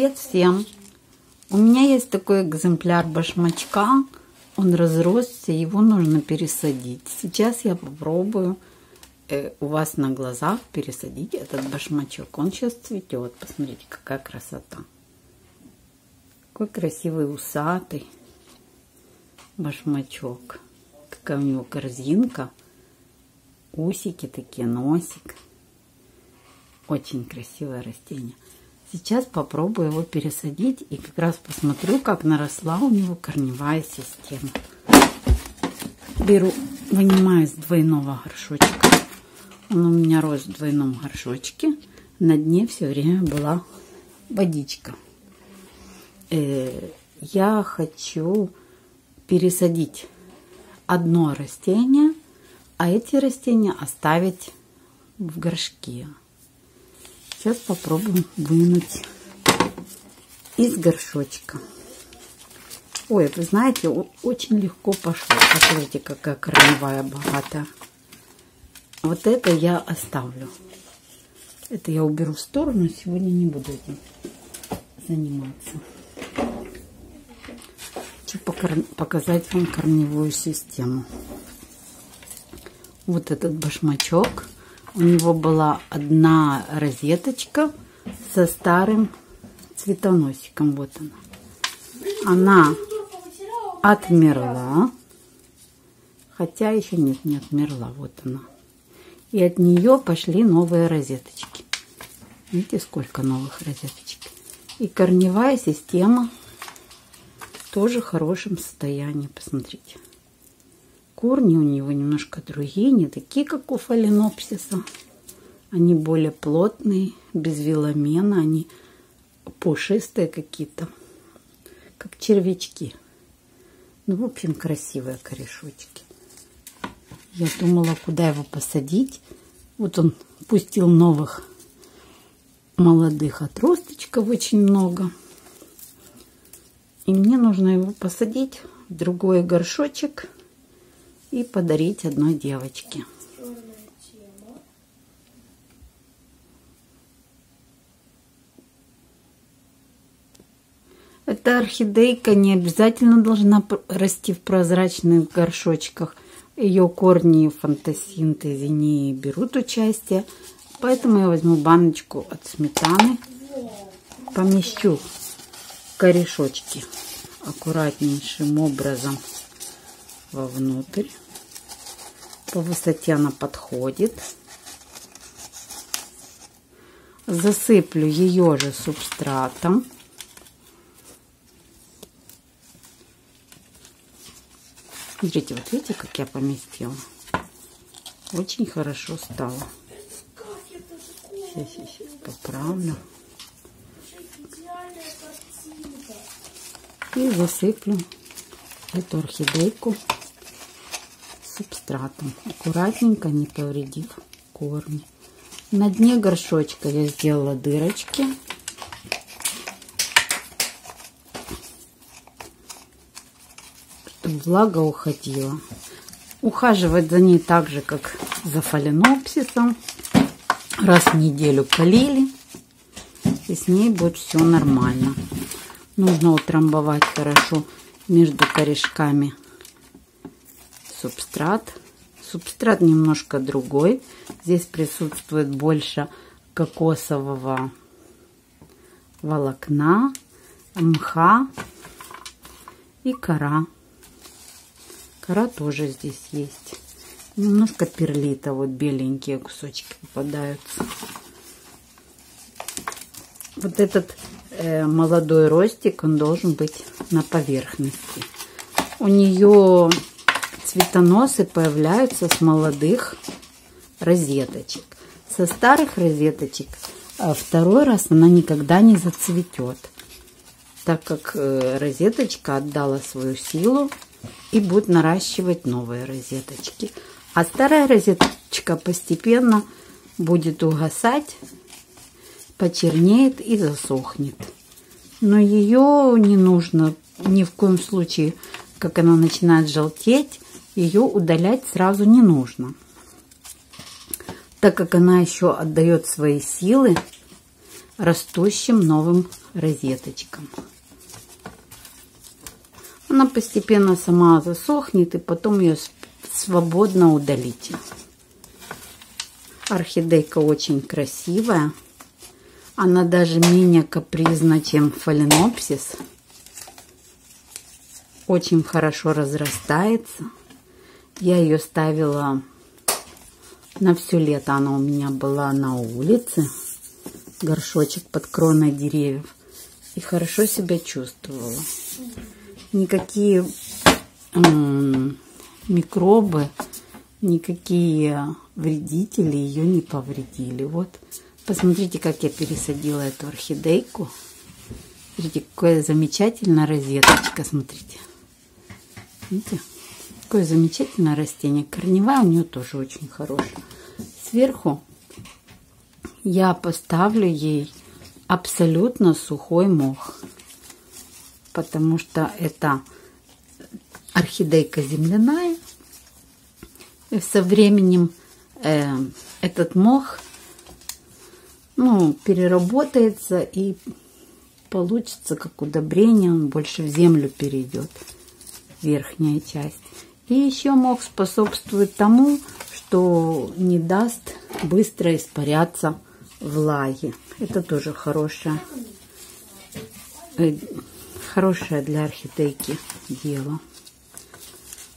Привет всем! У меня есть такой экземпляр башмачка, он разросся, его нужно пересадить. Сейчас я попробую у вас на глазах пересадить этот башмачок. Он сейчас цветет, посмотрите, какая красота! Какой красивый усатый башмачок. Такая у него корзинка, усики такие, носик. Очень красивое растение. Сейчас попробую его пересадить и как раз посмотрю, как наросла у него корневая система. Беру, вынимаю из двойного горшочка. Он у меня рос в двойном горшочке. На дне все время была водичка. Я хочу пересадить одно растение, а эти растения оставить в горшке. Сейчас попробуем вынуть из горшочка. Ой, вы знаете, очень легко пошло. Посмотрите, какая корневая богатая. Вот это я оставлю. Это я уберу в сторону. Сегодня не буду этим заниматься. Хочу показать вам корневую систему. Вот этот башмачок. У него была одна розеточка со старым цветоносиком. Вот она. Она отмерла. Хотя еще нет, не отмерла. Вот она. И от нее пошли новые розеточки. Видите, сколько новых розеточек. И корневая система тоже в хорошем состоянии. Посмотрите. Корни у него немножко другие, не такие, как у фаленопсиса. Они более плотные, без виламена, они пушистые какие-то, как червячки. Ну, в общем, красивые корешочки. Я думала, куда его посадить. Вот он пустил новых молодых отросточков очень много. И мне нужно его посадить в другой горшочек и подарить одной девочке. Эта орхидейка не обязательно должна расти в прозрачных горшочках. Ее корни в фотосинтезе не берут участие. Поэтому я возьму баночку от сметаны. Помещу корешочки аккуратнейшим образом вовнутрь. По высоте она подходит. Засыплю ее же субстратом. Смотрите, вот видите, как я поместила. Очень хорошо стало. Сейчас поправлю. И засыплю эту орхидейку субстратом, аккуратненько, не повредив корни. На дне горшочка я сделала дырочки. Чтобы влага уходила. Ухаживать за ней так же, как за фаленопсисом. Раз в неделю полили. И с ней будет все нормально. Нужно утрамбовать хорошо между корешками субстрат. Субстрат немножко другой. Здесь присутствует больше кокосового волокна, мха и кора. Кора тоже здесь есть. Немножко перлита, вот беленькие кусочки попадаются. Вот этот молодой ростик, он должен быть на поверхности. У нее цветоносы появляются с молодых розеточек. Со старых розеточек второй раз она никогда не зацветет, так как розеточка отдала свою силу и будет наращивать новые розеточки. А старая розеточка постепенно будет угасать, почернеет и засохнет. Но ее не нужно ни в коем случае, как она начинает желтеть, ее удалять сразу не нужно. Так как она еще отдает свои силы растущим новым розеточкам. Она постепенно сама засохнет, и потом ее свободно удалите. Орхидейка очень красивая. Она даже менее капризна, чем фаленопсис. Очень хорошо разрастается. Я ее ставила на все лето. Она у меня была на улице. Горшочек под кроной деревьев. И хорошо себя чувствовала. Никакие микробы, никакие вредители ее не повредили. Вот, посмотрите, как я пересадила эту орхидейку. Смотрите, какая замечательная розеточка, смотрите. Видите, какое замечательное растение. Корневая у нее тоже очень хорошая. Сверху я поставлю ей абсолютно сухой мох. Потому что это орхидейка земляная. И со временем этот мох переработается, и получится как удобрение. Он больше в землю перейдет, верхняя часть. И еще мох способствует тому, что не даст быстро испаряться влаги. Это тоже хорошее для орхидейки дело.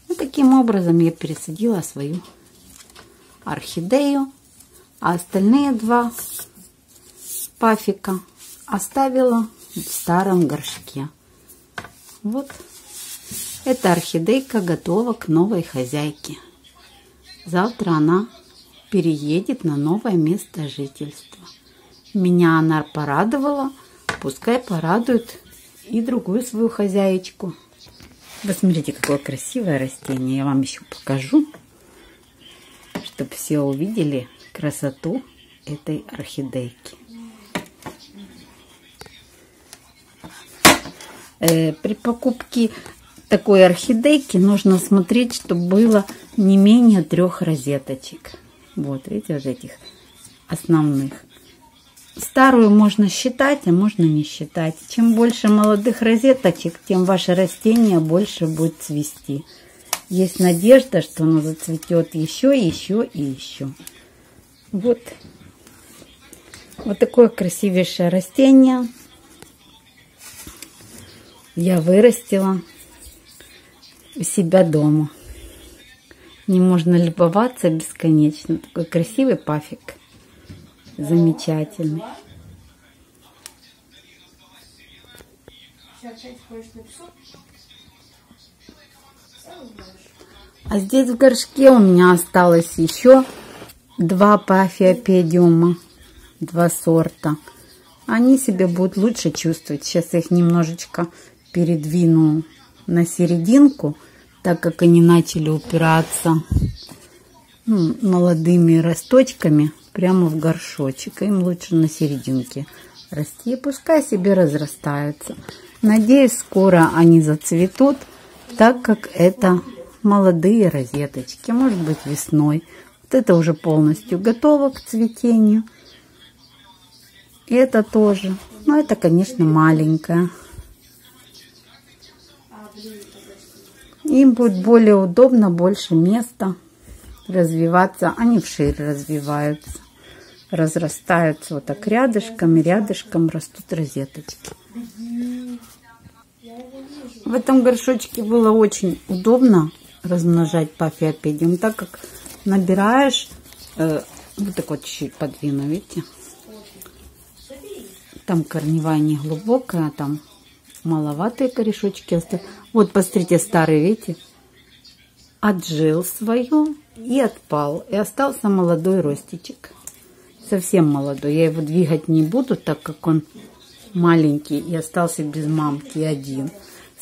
Вот таким образом я пересадила свою орхидею, а остальные два пафика оставила в старом горшке. Вот эта орхидейка готова к новой хозяйке. Завтра она переедет на новое место жительства. Меня она порадовала, пускай порадует и другую свою хозяечку. Вы смотрите, какое красивое растение. Я вам еще покажу, чтобы все увидели красоту этой орхидейки. При покупке такой орхидейки нужно смотреть, чтобы было не менее 3 розеточек. Вот, видите, вот этих основных. Старую можно считать, а можно не считать. Чем больше молодых розеточек, тем ваше растение больше будет цвести. Есть надежда, что оно зацветет еще, еще и еще. Вот. Вот такое красивейшее растение я вырастила у себя дома. Не можно любоваться бесконечно. Такой красивый пафик. Замечательный. А здесь в горшке у меня осталось еще 2 пафиопедиума, 2 сорта. Они себя будут лучше чувствовать. Сейчас я их немножечко передвину на серединку, так как они начали упираться молодыми росточками прямо в горшочек. Им лучше на серединке расти. Пускай себе разрастаются. Надеюсь, скоро они зацветут, так как это молодые розеточки. Может быть, весной. Вот это уже полностью готово к цветению. И это тоже. Но это, конечно, маленькая. Им будет более удобно, больше места развиваться. Они вширь развиваются, разрастаются вот так рядышком растут розеточки. В этом горшочке было очень удобно размножать пафиопедиум, так как набираешь, вот так вот чуть-чуть подвину, видите, там корневая не глубокая, а там маловатые корешочки остались. Вот, посмотрите, старый, видите, отжил свою и отпал. И остался молодой ростичек. Совсем молодой. Я его двигать не буду, так как он маленький и остался без мамки один.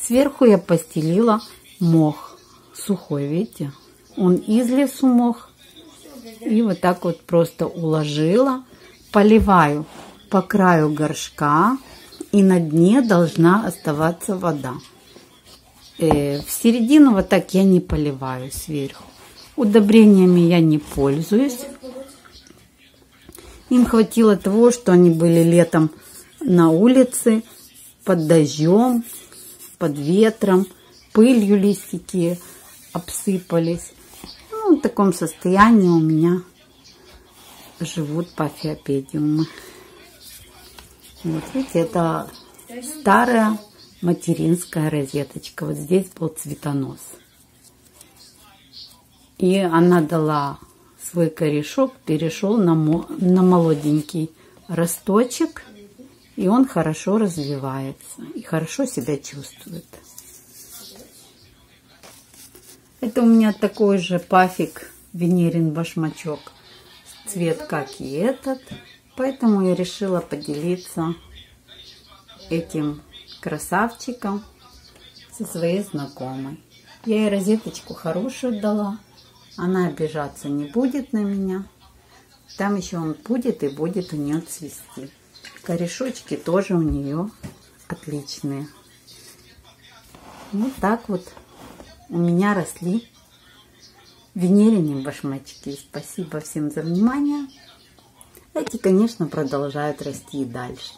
Сверху я постелила мох. Сухой, видите? Он из лесу мох. И вот так вот просто уложила. Поливаю по краю горшка. И на дне должна оставаться вода. В середину вот так я не поливаю сверху. Удобрениями я не пользуюсь. Им хватило того, что они были летом на улице, под дождем, под ветром, пылью листики обсыпались. Ну, в таком состоянии у меня живут пафиопедиумы. Вот видите, это старая материнская розеточка. Вот здесь был цветонос. И она дала свой корешок, перешел на молоденький росточек. И он хорошо развивается и хорошо себя чувствует. Это у меня такой же пафик, венерин башмачок, цвет как и этот. Поэтому я решила поделиться этим красавчиком со своей знакомой. Я ей розеточку хорошую дала. Она обижаться не будет на меня. Там еще он будет и будет у нее цвести. Корешочки тоже у нее отличные. Вот так вот у меня росли венерины башмачки. Спасибо всем за внимание. Эти, конечно, продолжают расти и дальше.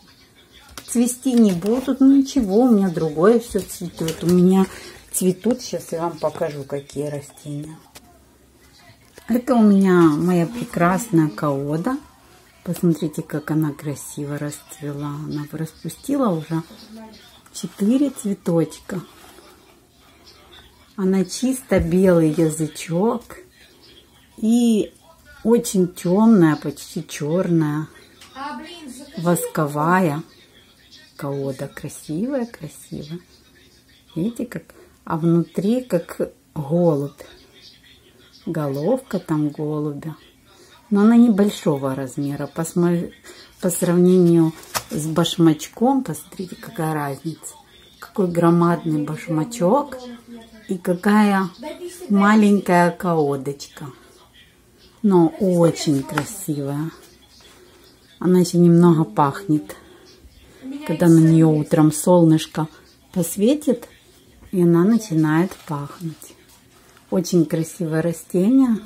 Цвести не будут, ну ничего, у меня другое все цветет. У меня цветут, сейчас я вам покажу, какие растения. Это у меня моя прекрасная каода. Посмотрите, как она красиво расцвела. Она распустила уже 4 цветочка. Она чисто белый язычок и очень темная, почти черная, восковая каода. Красивая, красивая. Видите, как? А внутри как голубь. Головка там голубя. Но она небольшого размера. По сравнению с башмачком, посмотрите, какая разница. Какой громадный башмачок и какая маленькая каодочка. Но очень красивая. Она еще немного пахнет. Когда на нее утром солнышко посветит, и она начинает пахнуть. Очень красивое растение.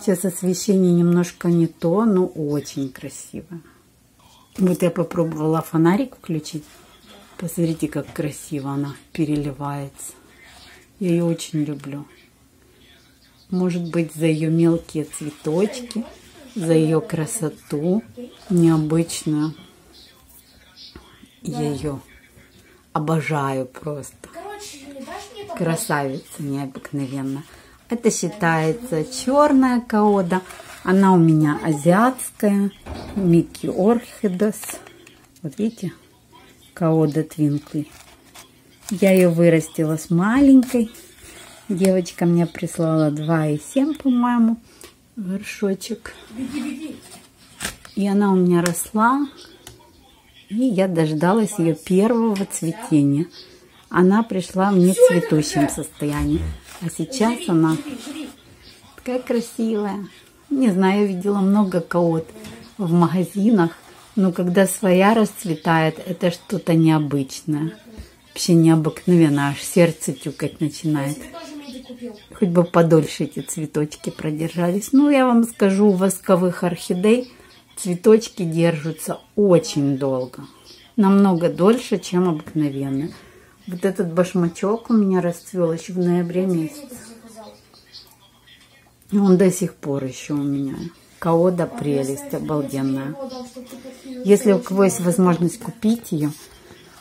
Сейчас освещение немножко не то, но очень красиво. Вот я попробовала фонарик включить. Посмотрите, как красиво она переливается. Я ее очень люблю. Может быть, за ее мелкие цветочки, за ее красоту необычную. Я ее обожаю просто. Красавица необыкновенно. Это считается черная каода. Она у меня азиатская. Miki Orchides. Вот видите, каода твинкли. Я ее вырастила с маленькой. Девочка мне прислала 2,7, по-моему, горшочек. И она у меня росла. И я дождалась ее первого цветения. Она пришла в нецветущем состоянии. А сейчас она такая красивая. Не знаю, я видела много каод в магазинах, но когда своя расцветает, это что-то необычное. Вообще необыкновенно, аж сердце тюкать начинает. Хоть бы подольше эти цветочки продержались. Ну, я вам скажу, у восковых орхидей цветочки держатся очень долго. Намного дольше, чем обыкновенные. Вот этот башмачок у меня расцвел еще в ноябре месяце. Он до сих пор еще у меня. Каода прелесть обалденная. Если у кого есть возможность купить ее,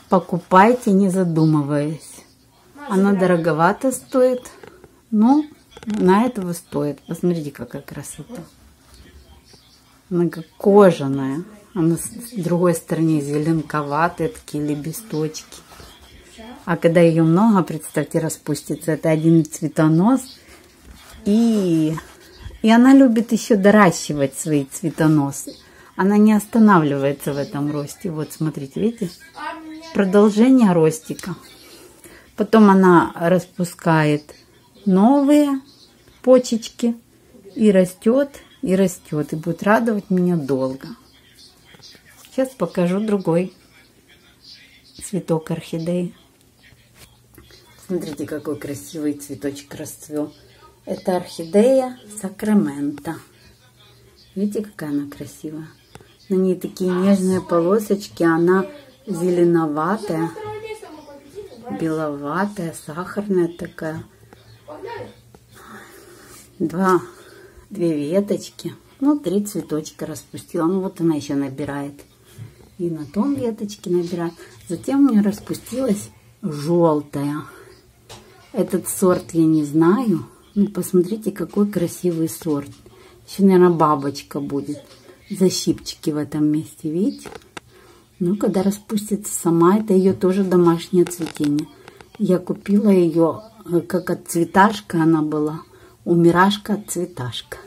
покупайте, не задумываясь. Она дороговато стоит, но на этого стоит. Посмотрите, какая красота. Она как кожаная. Она с другой стороны зеленковатые такие лепесточки. А когда ее много, представьте, распустится. Это один цветонос. И она любит еще доращивать свои цветоносы. Она не останавливается в этом росте. Вот, смотрите, видите? Продолжение ростика. Потом она распускает новые почечки. И растет, и растет. И будет радовать меня долго. Сейчас покажу другой цветок орхидеи. Смотрите, какой красивый цветочек расцвел. Это орхидея Сакраменто. Видите, какая она красивая? На ней такие нежные полосочки. Она зеленоватая, беловатая, сахарная такая. Две веточки. Ну, 3 цветочка распустила. Ну, вот она еще набирает. И на том веточке набирает. Затем у меня распустилась желтая. Этот сорт я не знаю. Ну, посмотрите, какой красивый сорт. Еще, наверное, бабочка будет. Защипчики в этом месте, видите? Ну, когда распустится сама, это ее тоже домашнее цветение. Я купила ее как от цветашка она была. Умирашка от цветашка.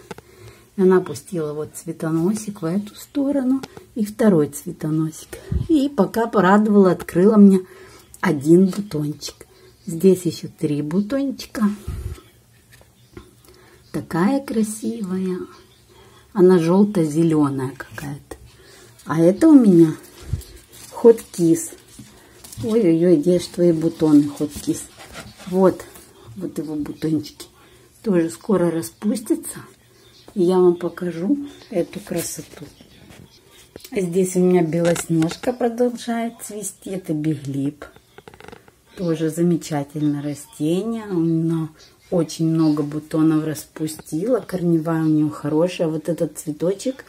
Она пустила вот цветоносик в эту сторону и второй цветоносик. И пока порадовала, открыла мне 1 бутончик. Здесь еще 3 бутончика. Такая красивая. Она желто-зеленая какая-то. А это у меня Hot Kiss. Ой-ой-ой, где же твои бутоны, Hot Kiss? Вот его бутончики. Тоже скоро распустится. И я вам покажу эту красоту. Здесь у меня белоснежка продолжает цвести. Это Big Lip. Тоже замечательное растение. Оно очень много бутонов распустило. Корневая у нее хорошая. Вот этот цветочек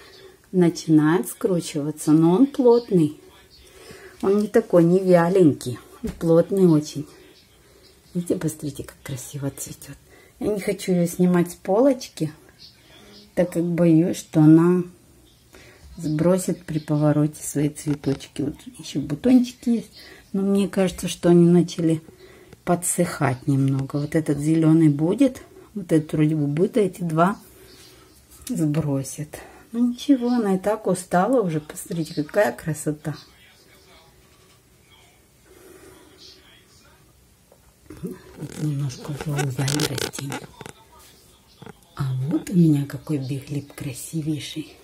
начинает скручиваться. Но он плотный. Он не такой, не вяленький. Плотный очень. Видите, посмотрите, как красиво цветет. Я не хочу ее снимать с полочки, так как боюсь, что она сбросит при повороте свои цветочки. Вот еще бутончики есть, но мне кажется, что они начали подсыхать немного. Вот этот зеленый будет, вот этот вроде бы будет, а эти 2 сбросят. Ну ничего, она и так устала уже. Посмотрите, какая красота. Немножко уже увяли растения. А вот у меня какой биглип красивейший.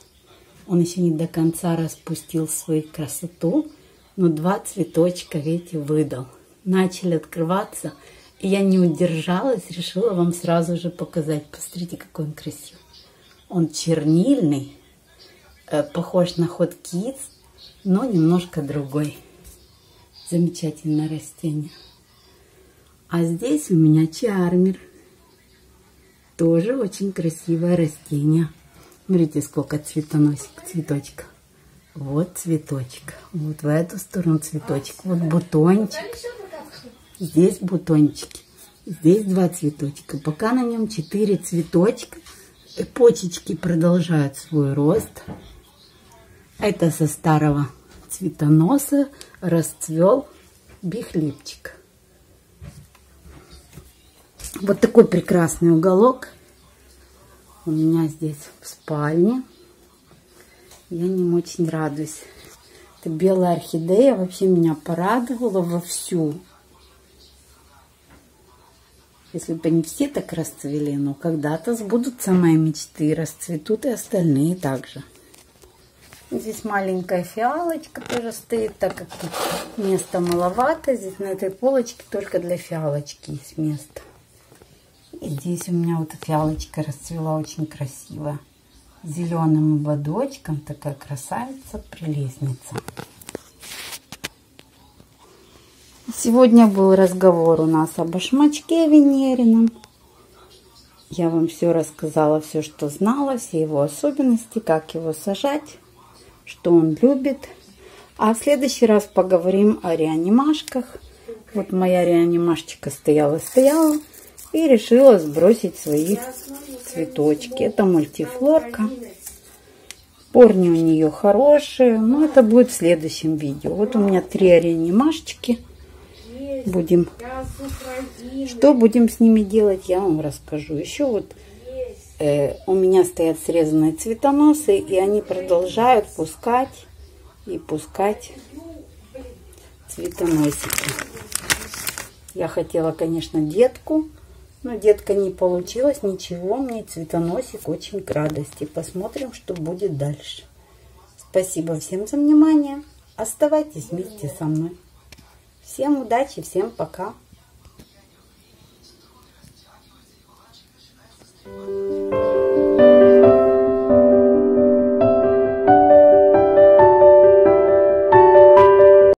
Он еще не до конца распустил свою красоту, но 2 цветочка, видите, выдал. Начали открываться, и я не удержалась, решила вам сразу же показать. Посмотрите, какой он красивый. Он чернильный, похож на Hot Kiss, но немножко другой. Замечательное растение. А здесь у меня чармер. Тоже очень красивое растение. Смотрите, сколько цветочка. Вот цветочек. Вот в эту сторону цветочек. Вот бутончик. Здесь бутончики. Здесь 2 цветочка. Пока на нем 4 цветочка. Почечки продолжают свой рост. Это со старого цветоноса расцвел бихлипчик. Вот такой прекрасный уголок у меня здесь в спальне. Я им очень радуюсь. Эта белая орхидея вообще меня порадовала вовсю. Если бы не все так расцвели, но когда-то сбудутся мои мечты, расцветут и остальные также. Здесь маленькая фиалочка тоже стоит, так как места маловато. Здесь на этой полочке только для фиалочки есть место. И здесь у меня вот фиалочка расцвела очень красиво. Зеленым ободочком. Такая красавица, прелестница. Сегодня был разговор у нас об башмачке венерином. Я вам все рассказала, все, что знала, все его особенности, как его сажать, что он любит. А в следующий раз поговорим о реанимашках. Вот моя реанимашечка стояла-стояла. И решила сбросить свои цветочки. Это мультифлорка. Корни у нее хорошие. Но это будет в следующем видео. Вот у меня 3 реанимашечки. Что будем с ними делать, я вам расскажу. Еще вот у меня стоят срезанные цветоносы. И они продолжают пускать и пускать цветоносики. Я хотела, конечно, детку. Но детка не получилась, ничего, мне цветоносик очень к радости. Посмотрим, что будет дальше. Спасибо всем за внимание. Оставайтесь вместе со мной. Всем удачи, всем пока.